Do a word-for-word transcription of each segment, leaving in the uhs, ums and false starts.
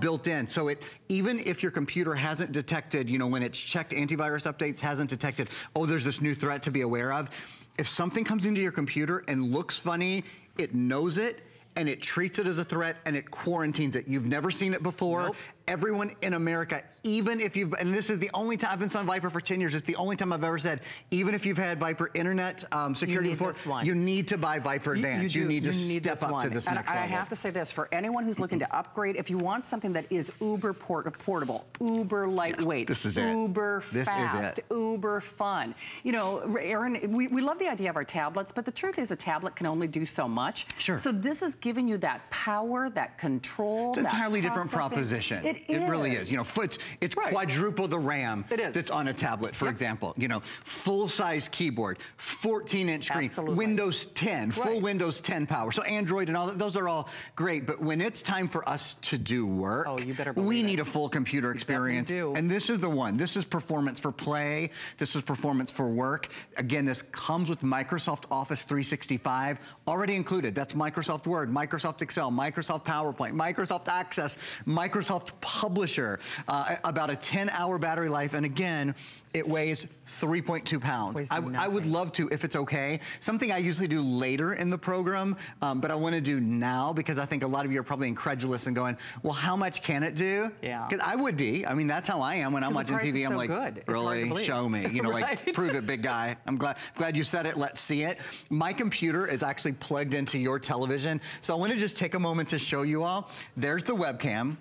built in, so it even if your computer hasn't detected, you know, when it's checked antivirus updates, hasn't detected, oh, there's this new threat to be aware of. If something comes into your computer and looks funny, it knows it and it treats it as a threat and it quarantines it. You've never seen it before. Nope. Everyone in America, even if you've, and this is the only time, I've been on Vipre for ten years, it's the only time I've ever said, even if you've had Vipre internet um, security before, you need to buy Vipre Advance. You, you, you need to you step need up one. to this and next I level. I have to say this, for anyone who's looking to upgrade, if you want something that is uber port portable, uber lightweight, yeah, this is uber it. fast, this is it. uber fun. You know, Aaron, we, we love the idea of our tablets, but the truth is a tablet can only do so much. Sure. So this is giving you that power, that control, it's an entirely different proposition. It It, it really is. You know, foot, it's right. quadruple the RAM it is. that's on a tablet, for yep. example. You know, full-size keyboard, fourteen-inch screen, Absolutely. Windows ten, right. full Windows ten power. So Android and all that, those are all great. But when it's time for us to do work, oh, you better believe we it. need a full computer experience. You definitely do. And this is the one. This is performance for play. This is performance for work. Again, this comes with Microsoft Office three sixty-five already included. That's Microsoft Word, Microsoft Excel, Microsoft PowerPoint, Microsoft Access, Microsoft Publisher, uh, about a ten hour battery life, and again, it weighs three point two pounds. I, I would love to, if it's okay, something I usually do later in the program, um, but I want to do now because I think a lot of you are probably incredulous and going, well, how much can it do? Yeah. Because I would be. I mean, that's how I am when I'm watching T V. So I'm like, good. really? Show me. You know, right? Like, prove it, big guy. I'm glad, glad you said it. Let's see it. My computer is actually plugged into your television, so I want to just take a moment to show you all. There's the webcam.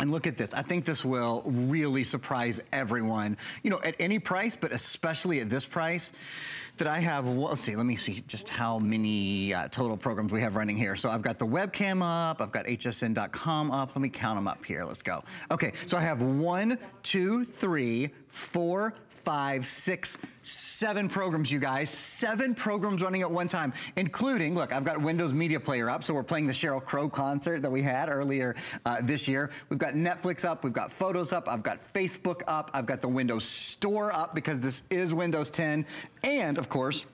And look at this. I think this will really surprise everyone. You know, at any price, but especially at this price, that I have, well, let's see, let me see just how many uh, total programs we have running here. So I've got the webcam up, I've got H S N dot com up. Let me count them up here, let's go. Okay, so I have one, two, three, four, five, six, seven programs, you guys. Seven programs running at one time, including, look, I've got Windows Media Player up, so we're playing the Sheryl Crow concert that we had earlier uh, this year. We've got Netflix up, we've got Photos up, I've got Facebook up, I've got the Windows Store up because this is Windows ten, and of course,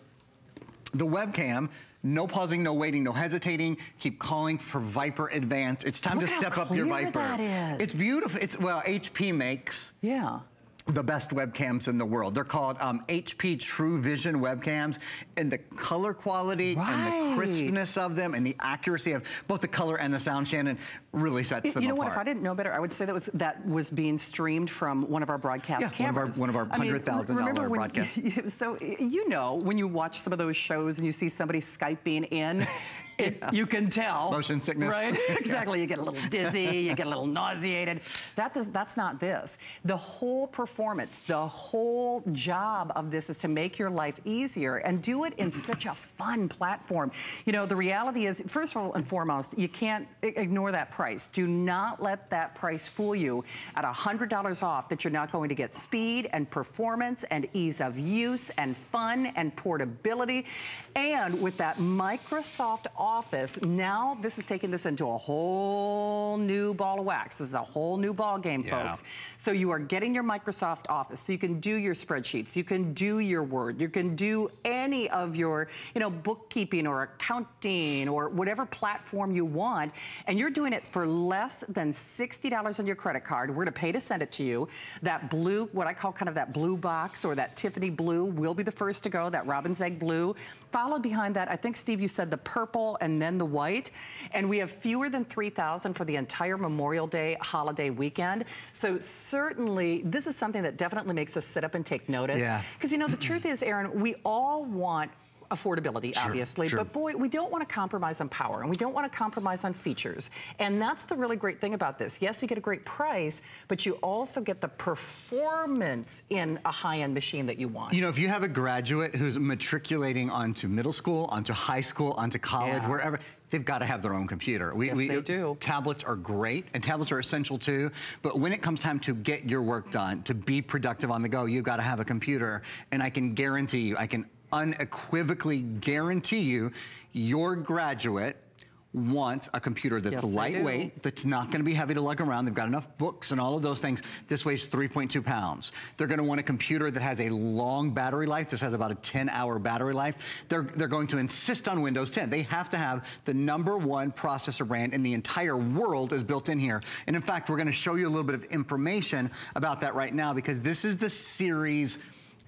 the webcam. No pausing, no waiting, no hesitating. Keep calling for Vipre Advance. It's time Look to step up your Vipre. That is. It's beautiful. It's, well, H P makes. Yeah. The best webcams in the world. They're called um, H P True Vision webcams, and the color quality right. and the crispness of them and the accuracy of both the color and the sound, Shannon, really sets you, them apart. You know apart. what, if I didn't know better, I would say that was, that was being streamed from one of our broadcast yeah, cameras. one of our, one of our one hundred thousand dollar I mean, broadcasts. You, so, you know, when you watch some of those shows and you see somebody Skyping in, It, yeah. you can tell. Motion sickness. Right? Exactly. Yeah. You get a little dizzy, you get a little nauseated. That does, that's not this. The whole performance, the whole job of this is to make your life easier and do it in such a fun platform. You know, the reality is, first of all and foremost, you can't ignore that price. Do not let that price fool you at one hundred dollars off that you're not going to get speed and performance and ease of use and fun and portability. And with that Microsoft Office, now this is taking this into a whole new ball of wax. This is a whole new ball game, yeah. folks. So you are getting your Microsoft Office, so you can do your spreadsheets, you can do your Word, you can do any of your, you know, bookkeeping or accounting or whatever platform you want, and you're doing it for less than sixty dollars on your credit card. We're going to pay to send it to you. That blue, what I call kind of that blue box or that Tiffany blue, will be the first to go, that robin's egg blue. Followed behind that, I think, Steve, you said the purple and then the white, and we have fewer than three thousand for the entire Memorial Day holiday weekend. So certainly this is something that definitely makes us sit up and take notice, because yeah. you know, the truth is, Aaron, we all want affordability, sure, obviously, sure. but boy, we don't want to compromise on power, and we don't want to compromise on features. And that's the really great thing about this. Yes, you get a great price, but you also get the performance in a high-end machine that you want. You know, if you have a graduate who's matriculating onto middle school, onto high school, onto college, yeah. wherever, they've got to have their own computer. We, yes, we, they do. Tablets are great, and tablets are essential too, but when it comes time to get your work done, to be productive on the go, you've got to have a computer, and I can guarantee you, I can unequivocally guarantee you, your graduate wants a computer that's yes, lightweight, that's not gonna be heavy to lug around. They've got enough books and all of those things. This weighs three point two pounds. They're gonna want a computer that has a long battery life. This has about a ten hour battery life. They're, they're going to insist on Windows ten. They have to have the number one processor brand in the entire world is built in here. And in fact, we're gonna show you a little bit of information about that right now, because this is the series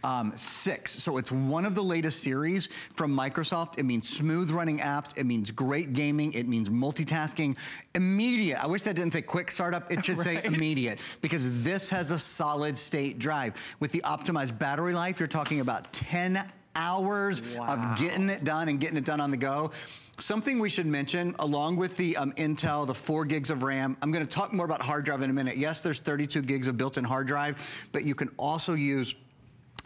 Um, six, so it's one of the latest series from Microsoft. It means smooth running apps, it means great gaming, it means multitasking. Immediate, I wish that didn't say quick startup, it should right. say immediate, because this has a solid state drive. With the optimized battery life, you're talking about ten hours wow. of getting it done and getting it done on the go. Something we should mention, along with the um, Intel, the four gigs of RAM, I'm gonna talk more about hard drive in a minute. Yes, there's thirty-two gigs of built-in hard drive, but you can also use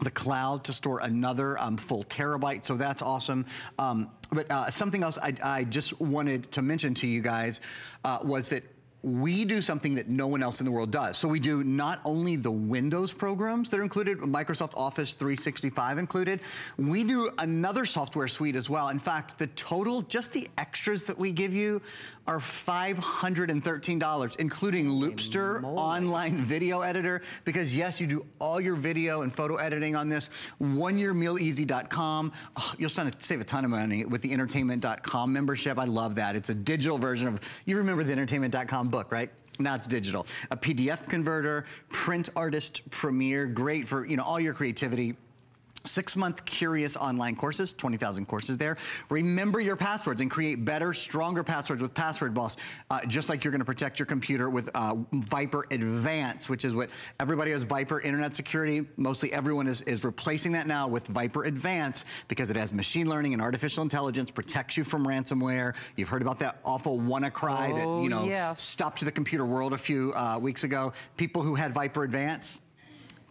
the cloud to store another um, full terabyte, so that's awesome. Um, but uh, something else I, I just wanted to mention to you guys uh, was that we do something that no one else in the world does. So we do not only the Windows programs that are included, Microsoft Office three sixty-five included, we do another software suite as well. In fact, the total, just the extras that we give you, are five hundred thirteen dollars, including Loopster, online video editor, because yes, you do all your video and photo editing on this, one year meal easy dot com. Oh, you'll save a ton of money with the Entertainment dot com membership. I love that. It's a digital version of, you remember the Entertainment dot com book, right? Now it's digital. A P D F converter, Print Artist Premier, great for, you know, all your creativity. Six-month curious online courses, twenty thousand courses there. Remember your passwords and create better, stronger passwords with Password Boss, uh, just like you're gonna protect your computer with uh, Vipre Advance, which is what everybody has, Vipre Internet Security. Mostly everyone is, is replacing that now with Vipre Advance, because it has machine learning and artificial intelligence, protects you from ransomware. You've heard about that awful WannaCry oh, that, you know, yes. stopped the computer world a few uh, weeks ago. People who had Vipre Advance,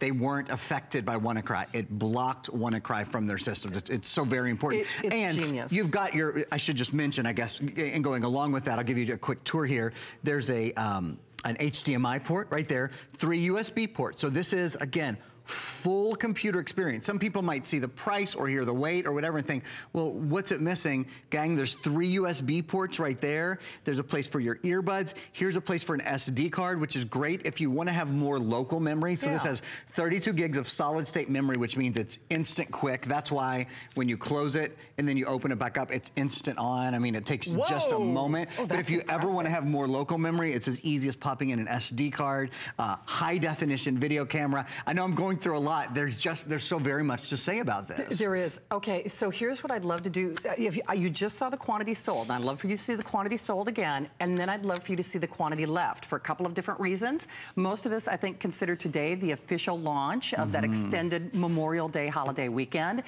they weren't affected by WannaCry. It blocked WannaCry from their system. It's, it's so very important. It, it's and genius. You've got your, I should just mention, I guess, and going along with that, I'll give you a quick tour here. There's a um, an H D M I port right there, three U S B ports. So this is, again, full computer experience. Some people might see the price or hear the weight or whatever and think, well, what's it missing? Gang, there's three U S B ports right there. There's a place for your earbuds. Here's a place for an S D card, which is great if you want to have more local memory. So yeah. this has thirty-two gigs of solid state memory, which means it's instant quick. That's why when you close it and then you open it back up, it's instant on. I mean, it takes Whoa. just a moment. Oh, but if you impressive. ever want to have more local memory, it's as easy as popping in an S D card, uh, high definition video camera. I know I'm going through a lot. There's just, there's so very much to say about this. There is. Okay, so here's what I'd love to do. If you, you just saw the quantity sold, and I'd love for you to see the quantity sold again, and then I'd love for you to see the quantity left for a couple of different reasons. Most of us, I think, consider today the official launch of mm-hmm. that extended Memorial Day holiday weekend.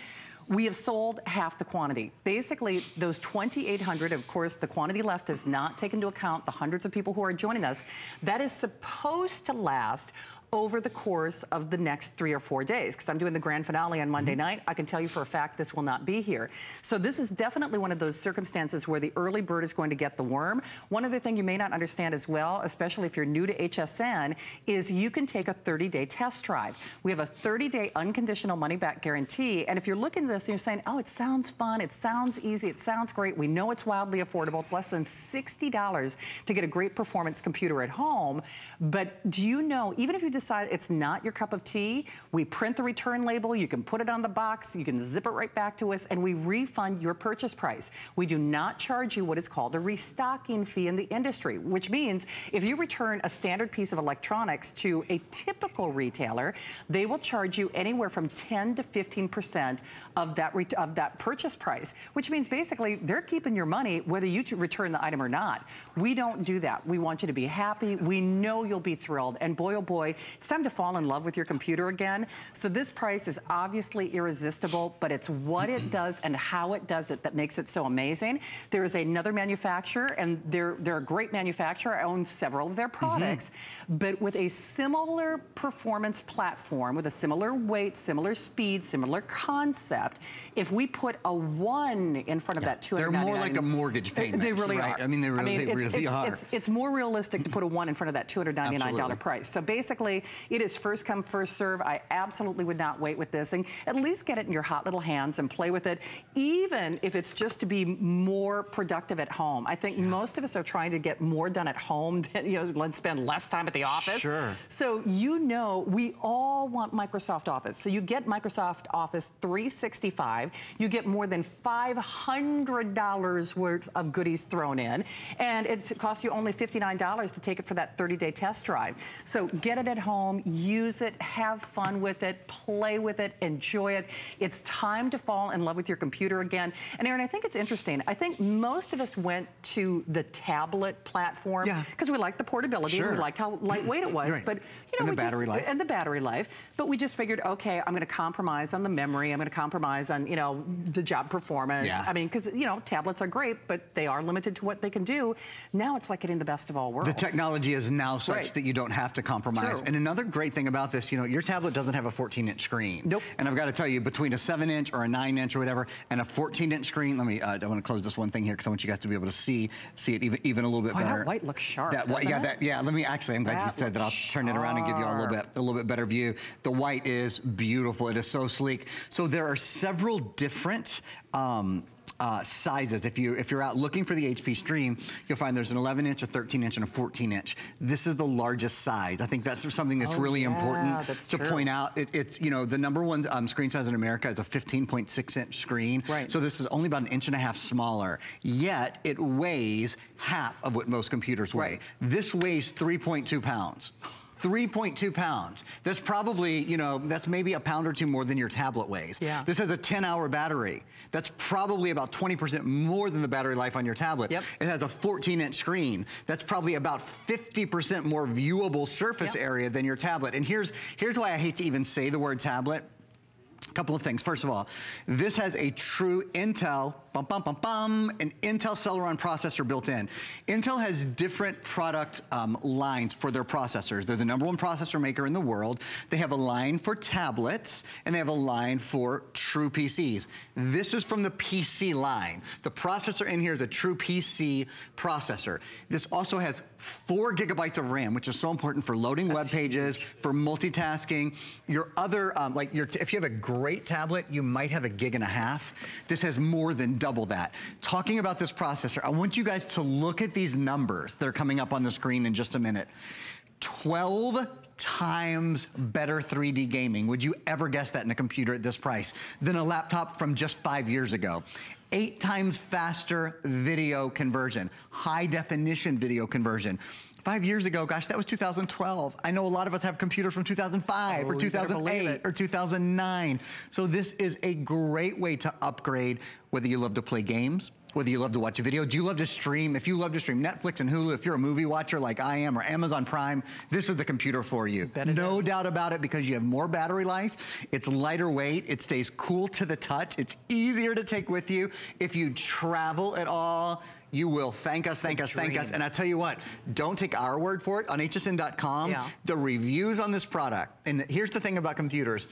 We have sold half the quantity. Basically, those twenty-eight hundred, of course, the quantity left does not take into account the hundreds of people who are joining us. That is supposed to last over the course of the next three or four days, because I'm doing the grand finale on Monday night. I can tell you for a fact this will not be here. So this is definitely one of those circumstances where the early bird is going to get the worm. One other thing you may not understand as well, especially if you're new to H S N, is you can take a thirty day test drive. We have a thirty day unconditional money-back guarantee, and if you're looking at this and you're saying, oh, it sounds fun, it sounds easy, it sounds great, we know it's wildly affordable, it's less than sixty dollars to get a great performance computer at home, but do you know, even if you just decide it's not your cup of tea, we print the return label, you can put it on the box, you can zip it right back to us, and we refund your purchase price. We do not charge you what is called a restocking fee in the industry, which means if you return a standard piece of electronics to a typical retailer, they will charge you anywhere from ten to fifteen percent of that re of that purchase price, which means basically they're keeping your money whether you return the item or not. We don't do that. We want you to be happy. We know you'll be thrilled, and boy, oh boy, it's time to fall in love with your computer again. So this price is obviously irresistible, but it's what it does and how it does it that makes it so amazing. There is another manufacturer, and they're, they're a great manufacturer. I own several of their products, mm-hmm. but with a similar performance platform, with a similar weight, similar speed, similar concept, if we put a one in front of yeah. that two hundred ninety-nine. They're more like a mortgage payment. They really right? are. I mean, they really, I mean, they it's, really it's, are. It's, it's more realistic to put a one in front of that two hundred ninety-nine dollar price. So basically, Honestly, it is first come, first serve. I absolutely would not wait with this, and at least get it in your hot little hands and play with it, even if it's just to be more productive at home. I think yeah. most of us are trying to get more done at home than, you know, let's spend less time at the office. Sure. So, you know, we all want Microsoft Office. So you get Microsoft Office three sixty-five. You get more than five hundred dollars worth of goodies thrown in, and it costs you only fifty-nine dollars to take it for that thirty-day test drive. So get it at home, use it, have fun with it, play with it, enjoy it. It's time to fall in love with your computer again. And Aaron, I think it's interesting. I think most of us went to the tablet platform because yeah. we liked the portability, sure. and we liked how lightweight it was. Right. But you know, and the we battery just, life, and the battery life. But we just figured, okay, I'm going to compromise on the memory. I'm going to compromise on, you know, the job performance. Yeah. I mean, because you know, tablets are great, but they are limited to what they can do. Now it's like getting the best of all worlds. The technology is now such right. that you don't have to compromise. And another great thing about this, you know, your tablet doesn't have a fourteen inch screen. Nope. And I've got to tell you, between a seven inch or a nine inch or whatever, and a fourteen inch screen, let me. Uh, I want to close this one thing here because I want you guys to be able to see see it even even a little bit Boy, better. That white looks sharp. That white, yeah, it? that yeah. Let me actually. I'm glad that you said that. I'll turn sharp. it around and give you all a little bit a little bit better view. The white is beautiful. It is so sleek. So there are several different. Um, Uh, sizes. If you if you're out looking for the H P Stream, you'll find there's an eleven inch, a thirteen inch, and a fourteen inch. This is the largest size. I think that's something that's oh, really yeah, important that's to true. point out. It, it's you know the number one um, screen size in America is a fifteen point six inch screen. Right. So this is only about an inch and a half smaller. Yet it weighs half of what most computers weigh. Right. This weighs three point two pounds. three point two pounds. That's probably, you know, that's maybe a pound or two more than your tablet weighs. Yeah. This has a ten hour battery. That's probably about twenty percent more than the battery life on your tablet. Yep. It has a fourteen inch screen. That's probably about fifty percent more viewable surface yep. area than your tablet. And here's, here's why I hate to even say the word tablet. A couple of things. First of all, this has a true Intel, bum, bum, bum, bum, an Intel Celeron processor built in. Intel has different product um, lines for their processors. They're the number one processor maker in the world. They have a line for tablets, and they have a line for true P Cs. This is from the P C line. The processor in here is a true P C processor. This also has four gigabytes of RAM, which is so important for loading That's web pages, huge. for multitasking. Your other, um, like your, if you have a great tablet, you might have a gig and a half. This has more than double that. Talking about this processor, I want you guys to look at these numbers that are coming up on the screen in just a minute. twelve times better three D gaming. Would you ever guess that in a computer at this price than a laptop from just five years ago? Eight times faster video conversion, high definition video conversion. Five years ago, gosh, that was two thousand twelve. I know a lot of us have computers from two thousand five oh, or two thousand eight or two thousand nine. So this is a great way to upgrade, whether you love to play games, whether you love to watch a video. Do you love to stream? If you love to stream Netflix and Hulu, if you're a movie watcher like I am, or Amazon Prime, this is the computer for you. No is. doubt about it, because you have more battery life, it's lighter weight, it stays cool to the touch, it's easier to take with you. If you travel at all, you will thank us, thank us, thank us. And I tell you what, don't take our word for it. On H S N dot com, yeah. the reviews on this product, and here's the thing about computers,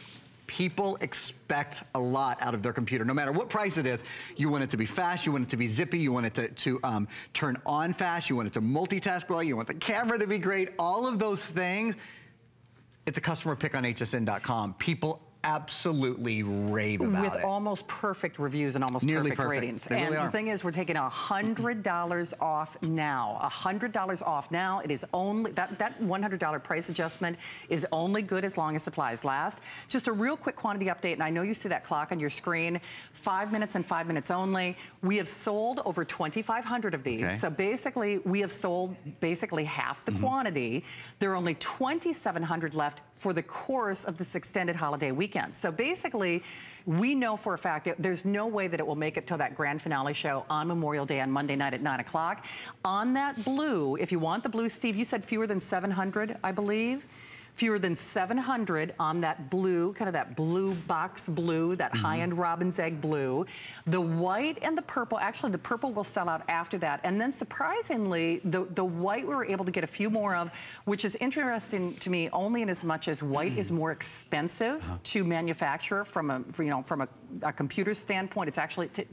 people expect a lot out of their computer, no matter what price it is. You want it to be fast, you want it to be zippy, you want it to, to um, turn on fast, you want it to multitask well, you want the camera to be great, all of those things. It's a customer pick on H S N dot com. People absolutely rave about it. With almost perfect reviews and almost perfect, perfect ratings. They and really are. The thing is, we're taking one hundred dollars off now. one hundred dollars off now. It is only, that, that one hundred dollar price adjustment is only good as long as supplies last. Just a real quick quantity update, and I know you see that clock on your screen. Five minutes and five minutes only. We have sold over twenty-five hundred of these. Okay. So basically, we have sold basically half the mm-hmm. quantity. There are only twenty-seven hundred left for the course of this extended holiday weekend. So basically, we know for a fact it, there's no way that it will make it till that grand finale show on Memorial Day on Monday night at nine o'clock. On that blue, if you want the blue, Steve, you said fewer than seven hundred, I believe. Fewer than seven hundred on that blue, kind of that blue box blue, that mm-hmm. high-end robin's egg blue. The white and the purple, actually the purple will sell out after that. And then surprisingly, the, the white we were able to get a few more of, which is interesting to me only in as much as white mm-hmm. is more expensive uh-huh. to manufacture from a, you know, from a a computer standpoint, it's actually t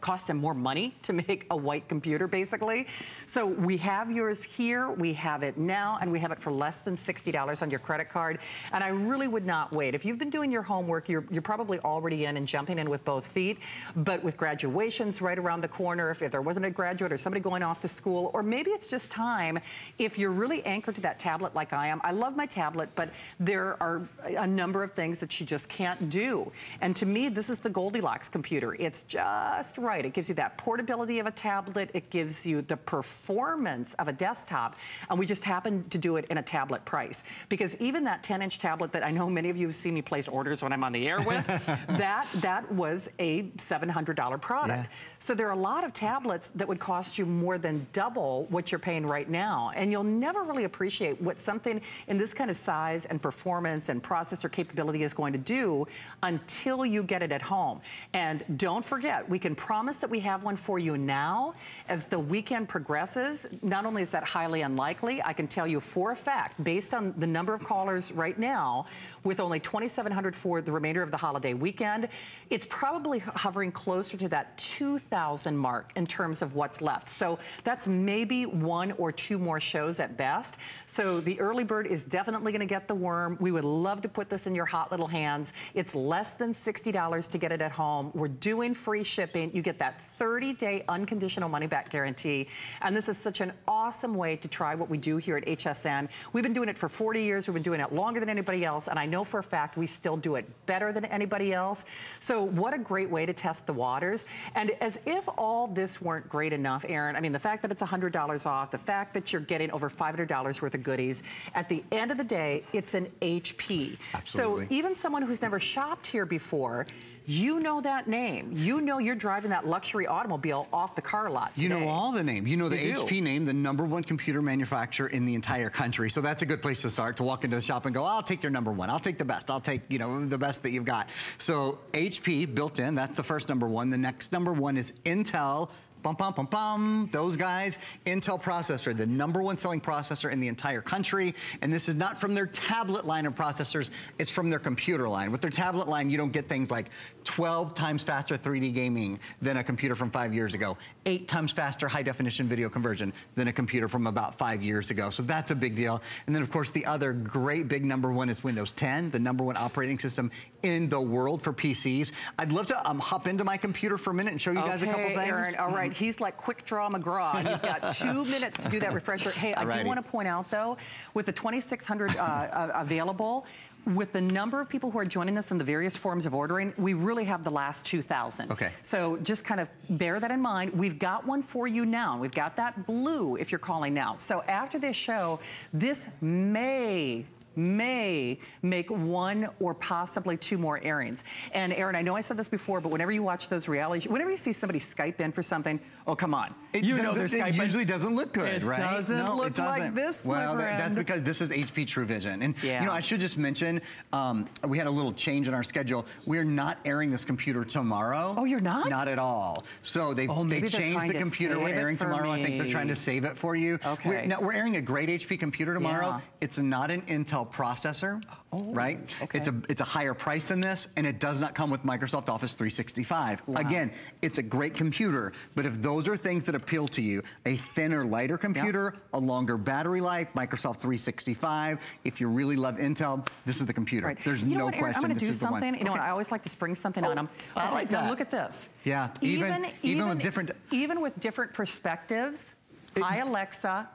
costs them more money to make a white computer, basically. So we have yours here, we have it now, and we have it for less than sixty dollars on your credit card. And I really would not wait. If you've been doing your homework, you're, you're probably already in and jumping in with both feet. But with graduations right around the corner, if, if there wasn't a graduate or somebody going off to school, or maybe it's just time, if you're really anchored to that tablet like I am. I love my tablet, but there are a number of things that you just can't do. And to me, this is the Goldilocks computer. It's just right. It gives you that portability of a tablet. It gives you the performance of a desktop. And we just happen to do it in a tablet price. Because even that ten inch tablet that I know many of you have seen me place orders when I'm on the air with, that, that was a seven hundred dollar product. Yeah. So there are a lot of tablets that would cost you more than double what you're paying right now. And you'll never really appreciate what something in this kind of size and performance and processor capability is going to do until you get it at home. And don't forget, we can promise that we have one for you now. As the weekend progresses, not only is that highly unlikely, I can tell you for a fact, based on the number of callers right now, with only twenty-seven hundred for the remainder of the holiday weekend, it's probably hovering closer to that two thousand mark in terms of what's left. So that's maybe one or two more shows at best. So the early bird is definitely gonna get the worm. We would love to put this in your hot little hands. It's less than sixty dollars to get it at home. We're doing free shipping. You get that thirty day unconditional money back guarantee. And this is such an awesome way to try what we do here at H S N. We've been doing it for forty years. We've been doing it longer than anybody else. And I know for a fact we still do it better than anybody else. So what a great way to test the waters. And as if all this weren't great enough, Aaron, I mean, the fact that it's one hundred dollars off, the fact that you're getting over five hundred dollars worth of goodies, at the end of the day, it's an H P. Absolutely. So even someone who's never shopped here before, you know that name. You know you're driving that luxury automobile off the car lot today. You know all the name. You know the you H P do. name, the number one computer manufacturer in the entire country. So that's a good place to start, to walk into the shop and go, I'll take your number one. I'll take the best. I'll take, you know, the best that you've got. So H P built in, that's the first number one. The next number one is Intel. Bum, bum, bum, bum. Those guys, Intel processor, the number one selling processor in the entire country. And this is not from their tablet line of processors, it's from their computer line. With their tablet line, you don't get things like twelve times faster three D gaming than a computer from five years ago, eight times faster high definition video conversion than a computer from about five years ago. So that's a big deal. And then of course the other great big number one is Windows ten, the number one operating system in the world for P Cs. I'd love to um, hop into my computer for a minute and show you okay, guys a couple things. Aaron, all right. He's like Quick Draw McGraw. And you've got two minutes to do that refresher. Hey, I Alrighty. do want to point out, though, with the twenty-six hundred uh, available, with the number of people who are joining us in the various forms of ordering, we really have the last two thousand. Okay. So just kind of bear that in mind. We've got one for you now. We've got that blue if you're calling now. So after this show, this may... may make one or possibly two more airings. And Aaron, I know I said this before, but whenever you watch those reality, whenever you see somebody Skype in for something, oh, come on. It, you know they're Skype in. It usually doesn't look good, right? It doesn't look like this, my friend. Well, that's because this is H P True Vision. And, yeah. you know, I should just mention, um, we had a little change in our schedule. We're not airing this computer tomorrow. Oh, you're not? Not at all. So they, oh, they changed the computer we're airing tomorrow. Me. I think they're trying to save it for you. Okay. We're, no, we're airing a great H P computer tomorrow. Yeah. It's not an Intel processor, oh, right? Okay. It's a it's a higher price than this, and it does not come with Microsoft Office three sixty-five. Wow. Again, it's a great computer, but if those are things that appeal to you, a thinner, lighter computer, yep. a longer battery life, Microsoft three sixty-five, if you really love Intel, this is the computer. Right. There's you know no what, Aaron, question. I'm gonna this do is something. The one. You know okay. what? I always like to spring something oh, on them. I, I like that. Look at this. Yeah. Even even, even with different even with different perspectives. Hi Alexa.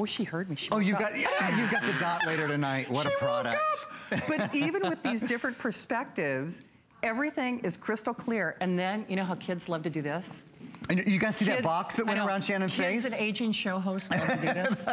Oh, she heard me. She oh, you got yeah, you got the dot later tonight. What she a product! But even with these different perspectives, everything is crystal clear. And then you know how kids love to do this. And you guys see kids, that box that went around Shannon's kids face? Kids and aging show hosts love to do this.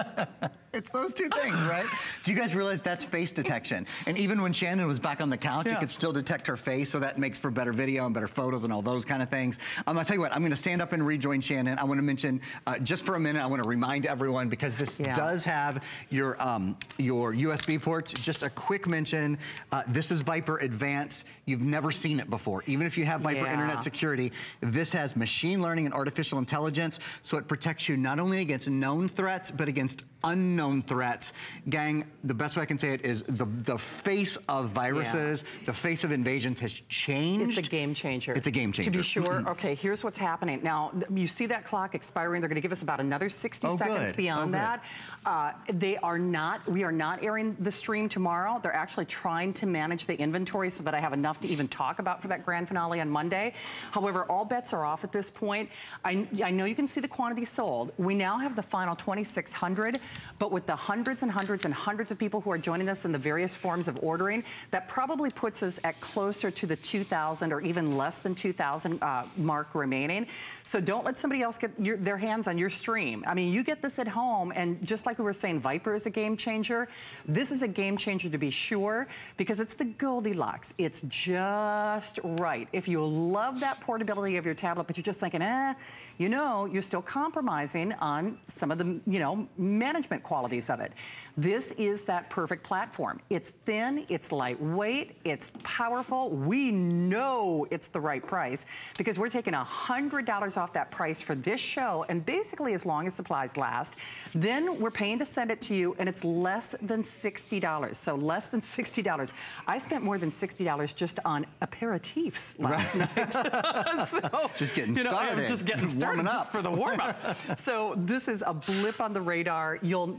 It's those two things, right? Do you guys realize that's face detection? And even when Shannon was back on the couch, yeah. it could still detect her face, so that makes for better video and better photos and all those kind of things. Um, I'll tell you what, I'm gonna stand up and rejoin Shannon. I wanna mention, uh, just for a minute, I wanna remind everyone, because this yeah. does have your, um, your U S B ports, just a quick mention, uh, this is Vipre Advance. You've never seen it before. Even if you have Vipre yeah. Internet Security, this has machine learning and artificial intelligence, so it protects you not only against known threats, but against unknown threats. Gang, the best way I can say it is the, the face of viruses, yeah. the face of invasions has changed. It's a game changer. It's a game changer. To be sure. Okay, here's what's happening. Now, you see that clock expiring. They're going to give us about another sixty oh, seconds good. beyond oh, that. Uh, they are not, we are not airing the stream tomorrow. They're actually trying to manage the inventory so that I have enough to even talk about for that grand finale on Monday. However, all bets are off at this point. I, I know you can see the quantity sold. We now have the final twenty-six hundred, but with the hundreds and hundreds and hundreds of people who are joining us in the various forms of ordering, that probably puts us at closer to the two thousand or even less than two thousand uh, mark remaining. So don't let somebody else get your, their hands on your stream. I mean, you get this at home, and just like we were saying, Vipre is a game changer. This is a game changer to be sure, because it's the Goldilocks. It's just right. If you love that portability of your tablet, but you're just thinking, eh, you know, you're still compromising on some of the, you know, management qualities of it. This is that perfect platform. It's thin, it's lightweight, it's powerful. We know it's the right price because we're taking one hundred dollars off that price for this show, and basically as long as supplies last, then we're paying to send it to you, and it's less than sixty dollars. So less than sixty dollars. I spent more than sixty dollars just on aperitifs last right. night. so, just getting you know, started. Just getting started just for the warm up. So this is a blip on the radar. You'll